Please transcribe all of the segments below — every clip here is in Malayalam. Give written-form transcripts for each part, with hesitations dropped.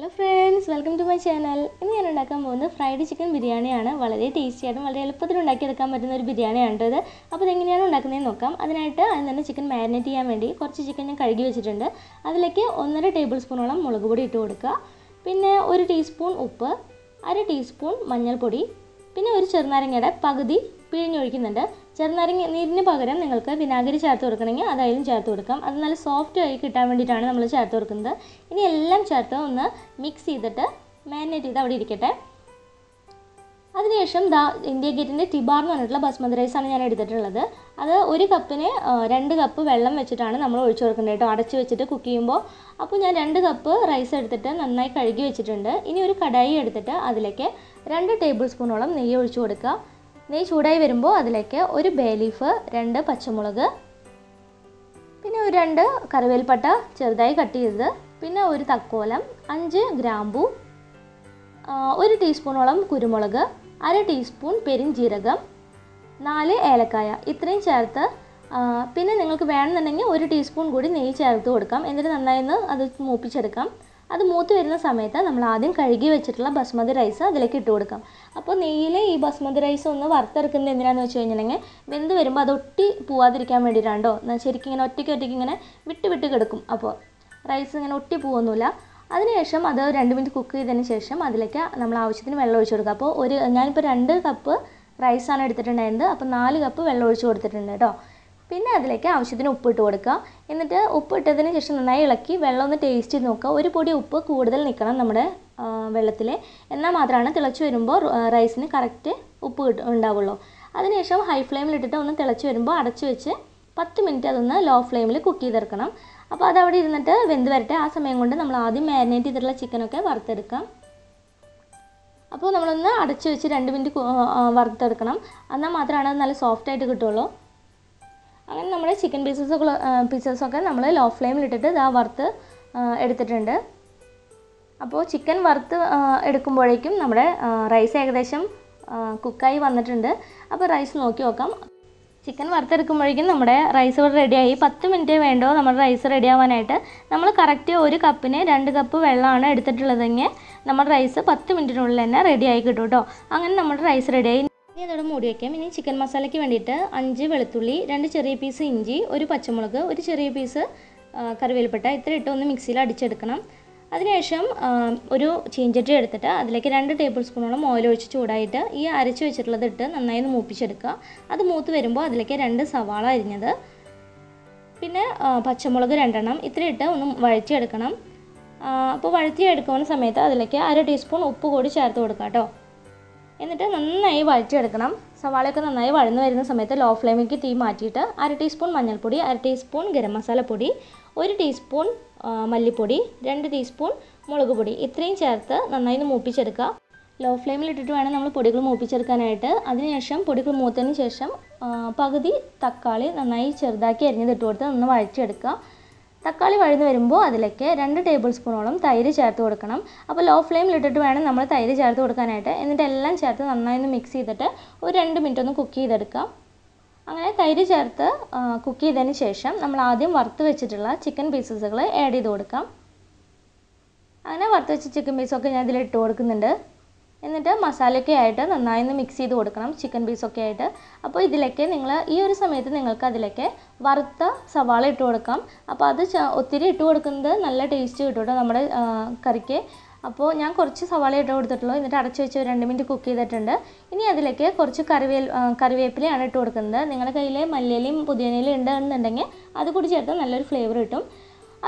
Hello friends, welcome to my channel. ഇന്ന് ഞാൻ ഉണ്ടാക്കാൻ പോകുന്നത് ഫ്രൈഡ് ചിക്കൻ ബിരിയാണിയാണ്. വളരെ ടേസ്റ്റിയായിട്ടും വളരെ എളുപ്പത്തിൽ ഉണ്ടാക്കിയെടുക്കാൻ പറ്റുന്ന ഒരു ബിരിയാണിയാണ് ഇത്. അപ്പോൾ ഇതെങ്ങനെയാണ് ഉണ്ടാക്കുന്നതെന്ന് നോക്കാം. അതിനായിട്ട് അതിന് തന്നെ ചിക്കൻ മാരിനേറ്റ് ചെയ്യാൻ വേണ്ടി കുറച്ച് ചിക്കൻ ഞാൻ കഴുകി വെച്ചിട്ടുണ്ട്. അതിലേക്ക് 1.5 ടേബിൾ സ്പൂണോളം മുളക് പൊടി ഇട്ട് കൊടുക്കുക. പിന്നെ 1 ടീസ്പൂൺ ഉപ്പ്, 1/2 ടീസ്പൂൺ മഞ്ഞൾപ്പൊടി, പിന്നെ 1 ചെറുനാരങ്ങയുടെ പകുതി പിഴിഞ്ഞൊഴിക്കുന്നുണ്ട്. ചെറുനാരങ്ങ നീരിന് പകരം നിങ്ങൾക്ക് വിനാഗിരി ചേർത്ത് കൊടുക്കണമെങ്കിൽ അതായാലും ചേർത്ത് കൊടുക്കാം. അത് നല്ല സോഫ്റ്റ് ആയി കിട്ടാൻ വേണ്ടിയിട്ടാണ് നമ്മൾ ചേർത്ത് കൊടുക്കുന്നത്. ഇനി എല്ലാം ചേർത്ത് ഒന്ന് മിക്സ് ചെയ്തിട്ട് മാരിനേറ്റ് ചെയ്ത് അവിടെ ഇരിക്കട്ടെ. അതിനുശേഷം ഇന്ത്യ ഗേറ്റിൻ്റെ ടിബാർ എന്ന് പറഞ്ഞിട്ടുള്ള ബസ്മതി റൈസാണ് ഞാൻ എടുത്തിട്ടുള്ളത്. അത് 1 കപ്പിന് 2 കപ്പ് വെള്ളം വെച്ചിട്ടാണ് നമ്മൾ ഒഴിച്ചു കൊടുക്കേണ്ടത് കേട്ടോ, അടച്ചു വെച്ചിട്ട് കുക്ക് ചെയ്യുമ്പോൾ. അപ്പോൾ ഞാൻ 2 കപ്പ് റൈസ് എടുത്തിട്ട് നന്നായി കഴുകി വെച്ചിട്ടുണ്ട്. ഇനി ഒരു കടായി എടുത്തിട്ട് അതിലേക്ക് 2 ടേബിൾ സ്പൂണോളം നെയ്യ് ഒഴിച്ചു കൊടുക്കുക. നെയ്യ് ചൂടായി വരുമ്പോൾ അതിലേക്ക് 1 ബേ ലീഫ്, 2 പച്ചമുളക്, പിന്നെ 2 കറിവേൽപ്പട്ട ചെറുതായി കട്ട് ചെയ്തത്, പിന്നെ 1 തക്കോലം, 5 ഗ്രാമ്പൂ, 1 ടീസ്പൂണോളം കുരുമുളക്, 1/2 ടീസ്പൂൺ പെരിഞ്ജീരകം, 4 ഏലക്കായ ഇത്രയും ചേർത്ത് പിന്നെ നിങ്ങൾക്ക് വേണമെന്നുണ്ടെങ്കിൽ 1 ടീസ്പൂൺ കൂടി നെയ്യ് ചേർത്ത് കൊടുക്കാം. എന്നിട്ട് നന്നായി അത് മൂപ്പിച്ചെടുക്കാം. അത് മൂത്ത് വരുന്ന സമയത്ത് നമ്മൾ ആദ്യം കഴുകി വെച്ചിട്ടുള്ള ബസ്മതി റൈസ് അതിലേക്ക് ഇട്ട് കൊടുക്കാം. അപ്പോൾ നെയ്യിൽ ഈ ബസ്മതി റൈസ് ഒന്ന് വറുത്തെടുക്കുന്നത് എന്തിനാണെന്ന് വെച്ച് കഴിഞ്ഞിട്ടുണ്ടെങ്കിൽ വെന്ത് വരുമ്പോൾ അത് ഒട്ടി പോവാതിരിക്കാൻ വേണ്ടിയിട്ടാണ്ടോ. ശരിക്കും ഇങ്ങനെ ഒറ്റയ്ക്ക് ഇങ്ങനെ വിട്ട് കിടക്കും. അപ്പോൾ റൈസ് ഇങ്ങനെ ഒട്ടി പോകുന്നില്ല. അതിനുശേഷം അത് 2 മിനിറ്റ് കുക്ക് ചെയ്തതിന് ശേഷം അതിലേക്ക് നമ്മൾ ആവശ്യത്തിന് വെള്ളം ഒഴിച്ചു കൊടുക്കുക. അപ്പോൾ ഞാനിപ്പോൾ 2 കപ്പ് റൈസാണ് എടുത്തിട്ടുണ്ടായിരുന്നത്. അപ്പോൾ 4 കപ്പ് വെള്ളം ഒഴിച്ചു കൊടുത്തിട്ടുണ്ട് കേട്ടോ. പിന്നെ അതിലേക്ക് ആവശ്യത്തിന് ഉപ്പിട്ട് കൊടുക്കുക. എന്നിട്ട് ഉപ്പിട്ടതിന് ശേഷം നന്നായി ഇളക്കി വെള്ളം ഒന്ന് ടേസ്റ്റ് ചെയ്ത് നോക്കുക. 1 പൊടി ഉപ്പ് കൂടുതൽ നിൽക്കണം നമ്മുടെ വെള്ളത്തിൽ, എന്നാൽ മാത്രമാണ് തിളച്ച് വരുമ്പോൾ റൈസിന് കറക്റ്റ് ഉപ്പ് ഉണ്ടാവുള്ളൂ. അതിനുശേഷം ഹൈ ഫ്ലെയിമിലിട്ടിട്ട് ഒന്ന് തിളച്ച് വരുമ്പോൾ അടച്ചു വെച്ച് 10 മിനിറ്റ് അതൊന്ന് ലോ ഫ്ലെയിമിൽ കുക്ക് ചെയ്തെടുക്കണം. അപ്പോൾ അതവിടെ ഇരുന്നിട്ട് വെന്ത് വരട്ടെ. ആ സമയം കൊണ്ട് നമ്മൾ ആദ്യം മാരിനേറ്റ് ചെയ്തിട്ടുള്ള ചിക്കനൊക്കെ വറുത്തെടുക്കാം. അപ്പോൾ നമ്മളൊന്ന് അടച്ചു വെച്ച് 2 മിനിറ്റ് വറുത്തെടുക്കണം. എന്നാൽ മാത്രമാണ് അത് നല്ല സോഫ്റ്റായിട്ട് കിട്ടുള്ളൂ. അങ്ങനെ നമ്മുടെ ചിക്കൻ പീസസൊക്കെ നമ്മൾ ലോ ഫ്ലെയിമിലിട്ടിട്ട് വറുത്ത് എടുത്തിട്ടുണ്ട്. അപ്പോൾ ചിക്കൻ വറുത്ത് എടുക്കുമ്പോഴേക്കും നമ്മുടെ റൈസ് ഏകദേശം കുക്കായി വന്നിട്ടുണ്ട്. അപ്പോൾ റൈസ് നോക്കി നോക്കാം. ചിക്കൻ വറുത്തെടുക്കുമ്പോഴേക്കും നമ്മുടെ റൈസ് ഇവിടെ റെഡിയായി. 10 മിനിറ്റ് വേണ്ടോ നമ്മുടെ റൈസ് റെഡിയാവാനായിട്ട്. നമ്മൾ കറക്റ്റ് 1 കപ്പിന് 2 കപ്പ് വെള്ളമാണ് എടുത്തിട്ടുള്ളതെങ്കിൽ നമ്മുടെ റൈസ് 10 മിനിറ്റിനുള്ളിൽ തന്നെ റെഡിയായി കിട്ടും കേട്ടോ. അങ്ങനെ നമ്മുടെ റൈസ് റെഡിയായി. ഇനി അതോടെ മൂടി വയ്ക്കാം. ഇനി ചിക്കൻ മസാലയ്ക്ക് വേണ്ടിയിട്ട് 5 വെളുത്തുള്ളി, 2 ചെറിയ പീസ് ഇഞ്ചി, 1 പച്ചമുളക്, 1 ചെറിയ പീസ് കറിവേൽപ്പട്ട ഇത്ര ഇട്ട് ഒന്ന് മിക്സിയിൽ അടിച്ചെടുക്കണം. അതിനുശേഷം 1 ചീഞ്ചട്ടി എടുത്തിട്ട് അതിലേക്ക് 2 ടേബിൾ സ്പൂണോളം ഓയിൽ ഒഴിച്ച് ചൂടായിട്ട് ഈ അരച്ച് വെച്ചിട്ടുള്ളത് ഇട്ട് നന്നായി ഒന്ന് മൂപ്പിച്ചെടുക്കുക. അത് മൂത്ത് വരുമ്പോൾ അതിലേക്ക് 2 സവാള അരിഞ്ഞത്, പിന്നെ പച്ചമുളക് 2 എണ്ണം ഇത്ര ഇട്ട് ഒന്ന് വഴറ്റിയെടുക്കണം. അപ്പോൾ വഴറ്റിയെടുക്കുന്ന സമയത്ത് അതിലേക്ക് 1/2 ടീസ്പൂൺ ഉപ്പ് കൂടി ചേർത്ത് കൊടുക്കാം കേട്ടോ. എന്നിട്ട് നന്നായി വഴറ്റിയെടുക്കണം. സവാളയൊക്കെ നന്നായി വഴന്നു വരുന്ന സമയത്ത് ലോ ഫ്ലെയിമിലേക്ക് തീ മാറ്റിയിട്ട് 1 ടീസ്പൂൺ മഞ്ഞൾപ്പൊടി, 1 ടീസ്പൂൺ ഗരം മസാലപ്പൊടി, 1 ടീസ്പൂൺ മല്ലിപ്പൊടി, 2 ടീസ്പൂൺ മുളക് പൊടി ഇത്രയും ചേർത്ത് നന്നായി മൂപ്പിച്ചെടുക്കുക. ലോ ഫ്ലെയിമിലിട്ടിട്ട് വേണം നമ്മൾ പൊടികൾ മൂപ്പിച്ചെടുക്കാനായിട്ട്. അതിനുശേഷം പൊടികൾ മൂത്തതിന് ശേഷം പകുതി തക്കാളി നന്നായി ചെറുതാക്കി അരിഞ്ഞതിട്ട് കൊടുത്ത് ഒന്ന് വഴറ്റിയെടുക്കുക. തക്കാളി വഴന്ന് വരുമ്പോൾ അതിലേക്ക് 2 ടേബിൾ സ്പൂണോളം തൈര് ചേർത്ത് കൊടുക്കണം. അപ്പോൾ ലോ ഫ്ലെയിമിലിട്ടിട്ട് വേണം നമ്മൾ തൈര് ചേർത്ത് കൊടുക്കാനായിട്ട്. എന്നിട്ട് എല്ലാം ചേർത്ത് നന്നായി ഒന്ന് മിക്സ് ചെയ്തിട്ട് 2 മിനിറ്റ് ഒന്ന് കുക്ക് ചെയ്തെടുക്കാം. അങ്ങനെ തൈര് ചേർത്ത് കുക്ക് ചെയ്തതിന് ശേഷം നമ്മൾ ആദ്യം വറുത്ത് വെച്ചിട്ടുള്ള ചിക്കൻ പീസസുകൾ ആഡ് ചെയ്ത് കൊടുക്കാം. അങ്ങനെ വറുത്ത് വെച്ച ചിക്കൻ പീസൊക്കെ ഞാൻ ഇതിലിട്ട് കൊടുക്കുന്നുണ്ട്. എന്നിട്ട് മസാലയൊക്കെ ആയിട്ട് നന്നായി ഒന്ന് മിക്സ് ചെയ്ത് കൊടുക്കണം ചിക്കൻ പീസൊക്കെ ആയിട്ട്. അപ്പോൾ ഇതിലേക്ക് നിങ്ങൾ ഈ ഒരു സമയത്ത് നിങ്ങൾക്ക് അതിലേക്ക് വറുത്ത സവാള ഇട്ട് കൊടുക്കാം. അപ്പോൾ അത് ഒത്തിരി ഇട്ട് കൊടുക്കുന്നത് നല്ല ടേസ്റ്റ് കിട്ടും കേട്ടോ നമ്മുടെ കറിക്ക്. അപ്പോൾ ഞാൻ കുറച്ച് സവാള ഇട്ട് കൊടുത്തിട്ടുള്ളൂ. എന്നിട്ട് അടച്ചു വെച്ച് 2 മിനിറ്റ് കുക്ക് ചെയ്തിട്ടുണ്ട്. ഇനി അതിലേക്ക് കുറച്ച് കറിവേപ്പിലയാണ് ഇട്ട് കൊടുക്കുന്നത്. നിങ്ങളുടെ കയ്യിൽ മല്ലിയിലയും പുതിയനയിലും ഉണ്ടെന്നുണ്ടെങ്കിൽ അത് കൂടി ചേർത്ത് നല്ലൊരു ഫ്ലേവർ കിട്ടും.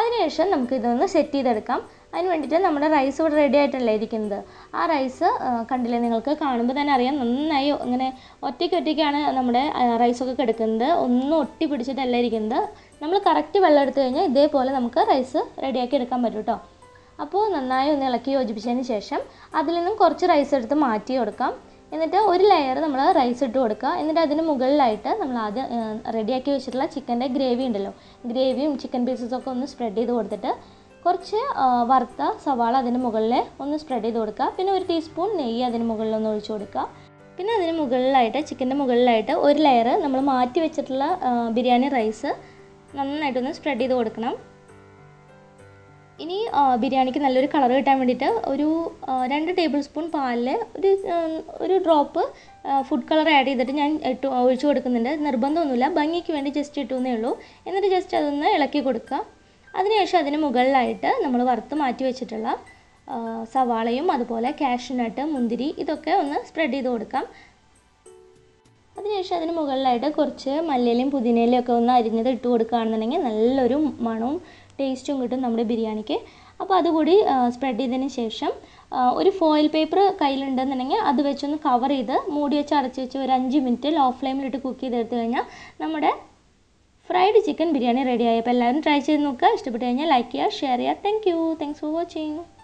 അതിനുശേഷം നമുക്ക് ഇതൊന്ന് സെറ്റ് ചെയ്തെടുക്കാം. അതിന് വേണ്ടിയിട്ട് നമ്മുടെ റൈസ് ഇവിടെ റെഡി ആയിട്ടല്ലേ ഇരിക്കുന്നത്. ആ റൈസ് കണ്ടില്ലേ, നിങ്ങൾക്ക് കാണുമ്പോൾ തന്നെ അറിയാം നന്നായി ഇങ്ങനെ ഒറ്റയ്ക്കാണ് നമ്മുടെ റൈസൊക്കെ കിടക്കുന്നത്. ഒന്നും ഒട്ടി പിടിച്ചിട്ടല്ല ഇരിക്കുന്നത്. നമ്മൾ കറക്റ്റ് വെള്ളം എടുത്തു കഴിഞ്ഞാൽ ഇതേപോലെ നമുക്ക് റൈസ് റെഡിയാക്കി എടുക്കാൻ പറ്റും കേട്ടോ. അപ്പോൾ നന്നായി ഒന്ന് ഇളക്കി യോജിപ്പിച്ചതിന് ശേഷം അതിൽ നിന്നും കുറച്ച് റൈസ് എടുത്ത് മാറ്റി കൊടുക്കാം. എന്നിട്ട് 1 ലെയർ നമ്മൾ റൈസ് ഇട്ട് കൊടുക്കുക. എന്നിട്ട് അതിന് മുകളിലായിട്ട് നമ്മൾ ആദ്യം റെഡിയാക്കി വെച്ചിട്ടുള്ള ചിക്കൻ്റെ ഗ്രേവി ഉണ്ടല്ലോ, ഗ്രേവിയും ചിക്കൻ പീസസൊക്കെ ഒന്ന് സ്പ്രെഡ് ചെയ്ത് കൊടുത്തിട്ട് കുറച്ച് വറുത്ത സവാള അതിന് മുകളിൽ ഒന്ന് സ്പ്രെഡ് ചെയ്ത് കൊടുക്കുക. പിന്നെ 1 ടീസ്പൂൺ നെയ്യ് അതിന് മുകളിൽ ഒന്ന് ഒഴിച്ച് കൊടുക്കുക. പിന്നെ അതിന് മുകളിലായിട്ട് ചിക്കൻ്റെ മുകളിലായിട്ട് 1 ലെയർ നമ്മൾ മാറ്റി വെച്ചിട്ടുള്ള ബിരിയാണി റൈസ് നന്നായിട്ടൊന്ന് സ്പ്രെഡ് ചെയ്ത് കൊടുക്കണം. ഇനി ബിരിയാണിക്ക് നല്ലൊരു കളർ കിട്ടാൻ വേണ്ടിയിട്ട് ഒരു 2 ടേബിൾ സ്പൂൺ പാലിൽ ഒരു ഡ്രോപ്പ് ഫുഡ് കളർ ആഡ് ചെയ്തിട്ട് ഞാൻ ഒഴിച്ചു കൊടുക്കുന്നുണ്ട്. നിർബന്ധമൊന്നുമില്ല, ഭംഗിക്ക് വേണ്ടി ജസ്റ്റ് ഇട്ടുന്നേ ഉള്ളൂ. എന്നിട്ട് ജസ്റ്റ് അതൊന്ന് ഇളക്കി കൊടുക്കുക. അതിനുശേഷം അതിന് മുകളിലായിട്ട് നമ്മൾ വറുത്ത് മാറ്റി വെച്ചിട്ടുള്ള സവാളയും അതുപോലെ കാഷ്യൂനട്ട് മുന്തിരി ഇതൊക്കെ ഒന്ന് സ്പ്രെഡ് ചെയ്ത് കൊടുക്കാം. അതിനുശേഷം അതിന് മുകളിലായിട്ട് കുറച്ച് മല്ലിയിലയും പുതിനയിലയും ഒക്കെ ഒന്ന് അരിഞ്ഞത് ഇട്ട് കൊടുക്കുകയാണെന്നുണ്ടെങ്കിൽ നല്ലൊരു മണവും ടേസ്റ്റും കിട്ടും നമ്മുടെ ബിരിയാണിക്ക്. അപ്പോൾ അതുകൂടി സ്പ്രെഡ് ചെയ്തതിന് ശേഷം ഒരു ഫോയിൽ പേപ്പർ കയ്യിലുണ്ടെന്നുണ്ടെങ്കിൽ അത് വെച്ചൊന്ന് കവർ ചെയ്ത് മൂടി വെച്ച് അടച്ച് വെച്ച് ഒരു 5 മിനിറ്റ് ലോ ഫ്ലെയിമിലിട്ട് കുക്ക് ചെയ്തെടുത്ത് കഴിഞ്ഞാൽ നമ്മുടെ ഫ്രൈഡ് ചിക്കൻ ബിരിയാണി റെഡിയായി. അപ്പോൾ എല്ലാവരും ട്രൈ ചെയ്ത് നോക്കുക. ഇഷ്ടപ്പെട്ട് കഴിഞ്ഞാൽ ലൈക്ക് ചെയ്യുക, ഷെയർ ചെയ്യുക. Thank you. Thanks for watching.